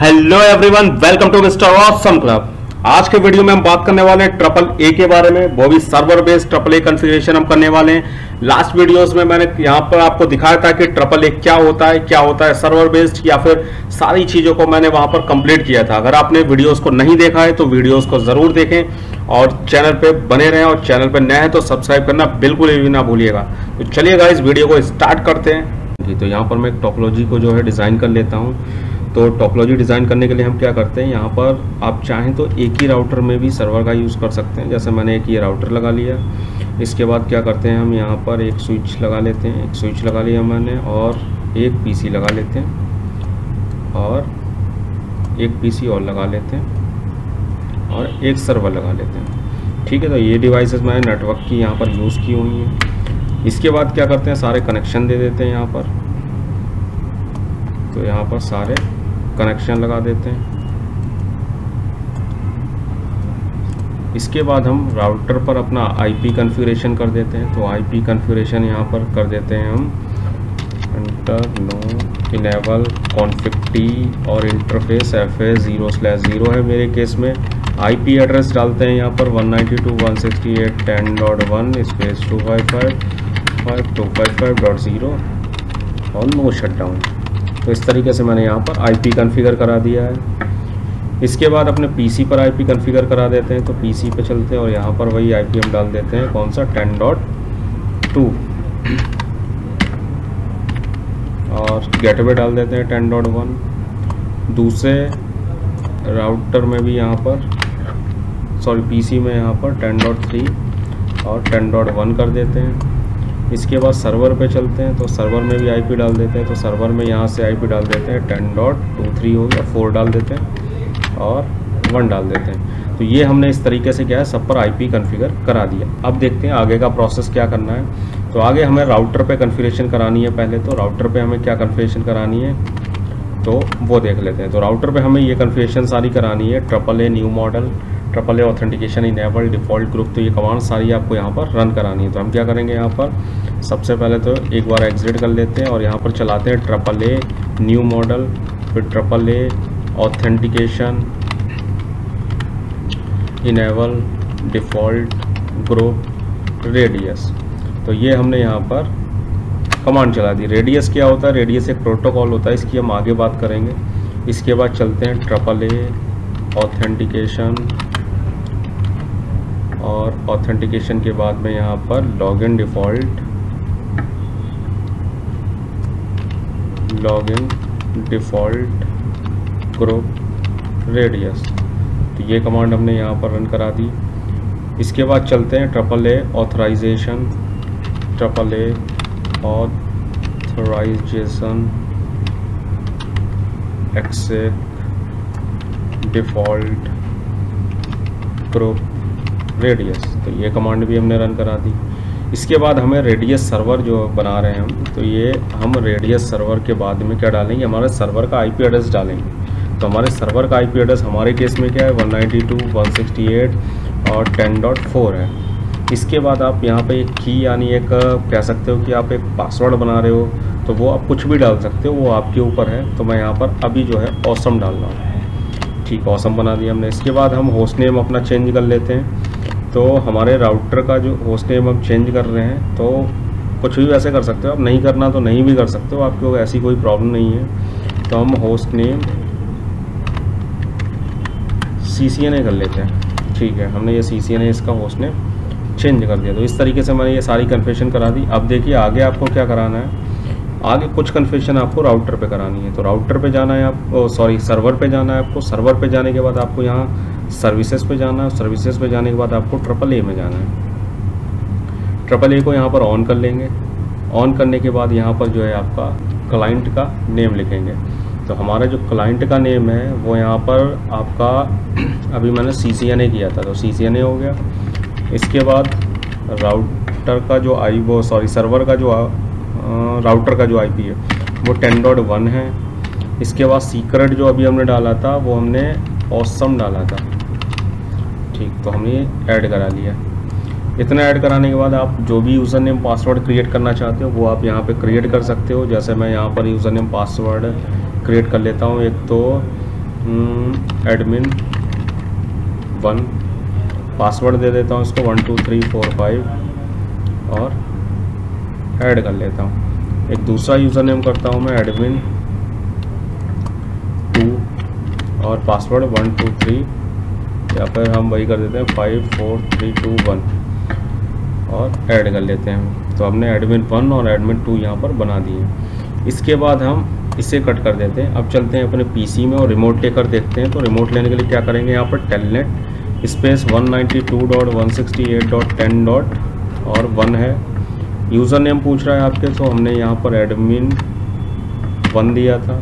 Hello everyone, welcome to mister awesome club. आज के video में हम बात करने वाले हैं ट्रिपल ए के बारे में, वो भी server based triple A configuration हम करने वाले हैं। लास्ट वीडियोस में मैंने यहाँ पर आपको दिखाया था कि ट्रिपल ए क्या होता है सर्वर बेस्ड, या फिर सारी चीज़ों को मैंने वहाँ पर कंप्लीट किया था। अगर आपने वीडियोज़ को नहीं देखा है तो वीडियोज़ को ज़रूर देखें और चैनल पर बने रहें, और चैनल पर नए हैं तो सब्सक्राइब करना बिल्कुल भी ना भूलिएगा। तो चलिएगा, इस वीडियो को स्टार्ट करते हैं जी। तो यहाँ पर मैं टोपोलॉजी को जो है डिज़ाइन कर लेता हूँ। तो टोपोलॉजी डिज़ाइन करने के लिए हम क्या करते हैं, यहाँ पर आप चाहें तो एक ही राउटर में भी सर्वर का यूज़ कर सकते हैं। जैसे मैंने एक ये राउटर लगा लिया, इसके बाद क्या करते हैं हम यहाँ पर एक स्विच लगा लेते हैं। एक स्विच लगा लिया मैंने और एक पीसी लगा लेते हैं, और एक पीसी और लगा लेते हैं, और एक सर्वर लगा लेते हैं। ठीक है, तो ये डिवाइसेस मैंने नेटवर्क की यहाँ पर यूज़ की हुई हैं। इसके बाद क्या करते हैं, सारे कनेक्शन दे देते हैं यहाँ पर। तो यहाँ पर सारे कनेक्शन लगा देते हैं। इसके बाद हम राउटर पर अपना आईपी कॉन्फ़िगरेशन कर देते हैं। तो आईपी कॉन्फ़िगरेशन यहाँ पर कर देते हैं हम, inter no enable config T और इंटरफेस FA 0/0 है मेरे केस में। आईपी एड्रेस डालते हैं यहाँ पर 192.168.10.1/255.255.0 और नो शटडाउन। तो इस तरीके से मैंने यहाँ पर आईपी कॉन्फ़िगर करा दिया है। इसके बाद अपने पीसी पर आईपी कॉन्फ़िगर करा देते हैं। तो पीसी पे चलते हैं और यहाँ पर वही आईपी हम डाल देते हैं, कौन सा 10.2, और गेटवे डाल देते हैं 10.1। दूसरे राउटर में भी यहाँ पर, सॉरी पीसी में यहाँ पर 10.3 और 10.1 कर देते हैं। इसके बाद सर्वर पे चलते हैं, तो सर्वर में भी आईपी डाल देते हैं। तो सर्वर में यहाँ से आईपी डाल देते हैं 10.23 हो गया, 4 डाल देते हैं और 1 डाल देते हैं। तो ये हमने इस तरीके से क्या है, सब पर आईपी कॉन्फ़िगर करा दिया। अब देखते हैं आगे का प्रोसेस क्या करना है। तो आगे हमें राउटर पे कॉन्फ़िगरेशन करानी है पहले। तो राउटर पर हमें क्या कॉन्फ़िगरेशन करानी है तो वो देख लेते हैं। तो राउटर पर हमें ये कॉन्फ़िगरेशन सारी करानी है, AAA new model, AAA authentication enable, default group. तो ये कमांड सारी आपको यहाँ पर रन करानी है। तो हम क्या करेंगे यहाँ पर, सबसे पहले तो एक बार एग्जिट कर लेते हैं और यहाँ पर चलाते हैं AAA न्यू मॉडल, फिर AAA authentication enable, default group, radius. तो ये हमने यहाँ पर कमांड चला दी। रेडियस क्या होता है, रेडियस एक प्रोटोकॉल होता है, इसकी हम आगे बात करेंगे। इसके बाद चलते हैं AAA ऑथेंटिकेशन, और ऑथेंटिकेशन के बाद में यहाँ पर लॉगिन डिफ़ॉल्ट, ग्रुप, रेडियस। तो ये कमांड हमने यहाँ पर रन करा दी। इसके बाद चलते हैं AAA authorization, exec, default group, radius. तो ये कमांड भी हमने रन करा दी। इसके बाद हमें रेडियस सर्वर जो बना रहे हैं हम, तो ये हम रेडियस सर्वर के बाद में क्या डालेंगे, हमारे सर्वर का आईपी एड्रेस डालेंगे। तो हमारे सर्वर का आईपी एड्रेस हमारे केस में क्या है, 192.168 और 10.4 है। इसके बाद आप यहाँ पे एक की, यानी एक कह सकते हो कि आप एक पासवर्ड बना रहे हो, तो वो आप कुछ भी डाल सकते हो, वो आपके ऊपर है। तो मैं यहाँ पर अभी जो है ऑसम डाल रहा हूँ। ठीक, ऑसम बना दिया हमने। इसके बाद हम होस्ट नेम अपना चेंज कर लेते हैं। तो हमारे राउटर का जो होस्ट नेम हम चेंज कर रहे हैं, तो कुछ भी वैसे कर सकते हो आप, नहीं करना तो नहीं भी कर सकते हो, आपको ऐसी कोई प्रॉब्लम नहीं है। तो हम होस्ट नेम CCNA कर लेते हैं। ठीक है, हमने ये CCNA इसका होस्ट नेम चेंज कर दिया। तो इस तरीके से मैंने ये सारी कन्फेशन करा दी। अब देखिए आगे आपको क्या कराना है। आगे कुछ कन्फेशन आपको राउटर पे करानी है। तो राउटर पे जाना है आपको, सॉरी सर्वर पे जाना है आपको। सर्वर पे जाने के बाद आपको यहाँ सर्विसेज पे जाना है। सर्विसेज पे जाने के बाद आपको AAA में जाना है। AAA को यहाँ पर ऑन कर लेंगे। ऑन करने के बाद यहाँ पर जो है आपका क्लाइंट का नेम लिखेंगे। तो हमारा जो क्लाइंट का नेम है वो यहाँ पर आपका, अभी मैंने CCNA किया था, तो CCNA हो गया। इसके बाद राउटर का जो सर्वर का जो राउटर का जो IP है वो 10.1 है। इसके बाद सीक्रेट जो अभी हमने डाला था वो हमने ऑसम डाला था। ठीक, तो हमने ऐड करा लिया। इतना ऐड कराने के बाद आप जो भी यूज़र नेम पासवर्ड क्रिएट करना चाहते हो वो आप यहाँ पे क्रिएट कर सकते हो। जैसे मैं यहाँ पर यूज़र नेम पासवर्ड क्रिएट कर लेता हूँ। एक तो एडमिन 1 पासवर्ड दे देता हूँ इसको 1 2 3 4 5 और ऐड कर लेता हूँ। एक दूसरा यूज़र नेम करता हूँ मैं एडमिन 2 और पासवर्ड 1 2 3 या फिर हम वही कर देते हैं 5 4 3 2 1 और ऐड कर लेते हैं। तो हमने एडमिन 1 और एडमिन 2 यहाँ पर बना दिए। इसके बाद हम इसे कट कर देते हैं। अब चलते हैं अपने पीसी में और रिमोट लेकर देखते हैं। तो रिमोट लेने के लिए क्या करेंगे, यहाँ पर टेलनेट स्पेस 192.168.10. और 1 है, यूज़र नेम पूछ रहा है आपके, तो हमने यहाँ पर एडमिन 1 दिया था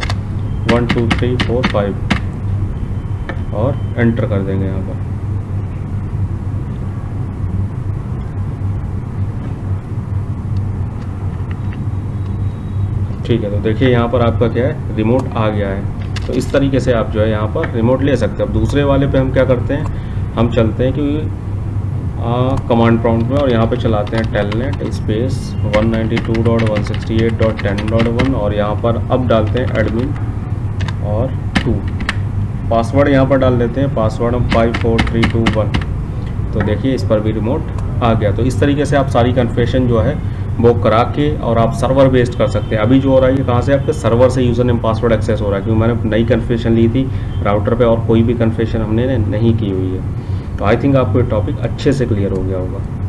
1 2 3 4 5 और एंटर कर देंगे यहाँ पर। ठीक है, तो देखिए यहाँ पर आपका क्या है, रिमोट आ गया है। तो इस तरीके से आप जो है यहाँ पर रिमोट ले सकते हैं। अब दूसरे वाले पे हम क्या करते हैं, हम चलते हैं कि कमांड प्रॉम्प्ट में और यहाँ पे चलाते हैं टेलनेट स्पेस 192.168.10.1 और यहाँ पर अब डालते हैं एडमिन और 2, पासवर्ड यहाँ पर डाल देते हैं, पासवर्ड हम 5 4 3 2 1। तो देखिए इस पर भी रिमोट आ गया। तो इस तरीके से आप सारी कन्फिगरेशन जो है वो करा के और आप सर्वर बेस्ड कर सकते हैं। अभी जो हो रहा है ये कहाँ से, आपके सर्वर से यूज़र नेम पासवर्ड एक्सेस हो रहा है, क्योंकि मैंने नई कन्फिगरेशन ली थी राउटर पे और कोई भी कन्फिगरेशन हमने नहीं की हुई है। तो आई थिंक आपको ये टॉपिक अच्छे से क्लियर हो गया होगा।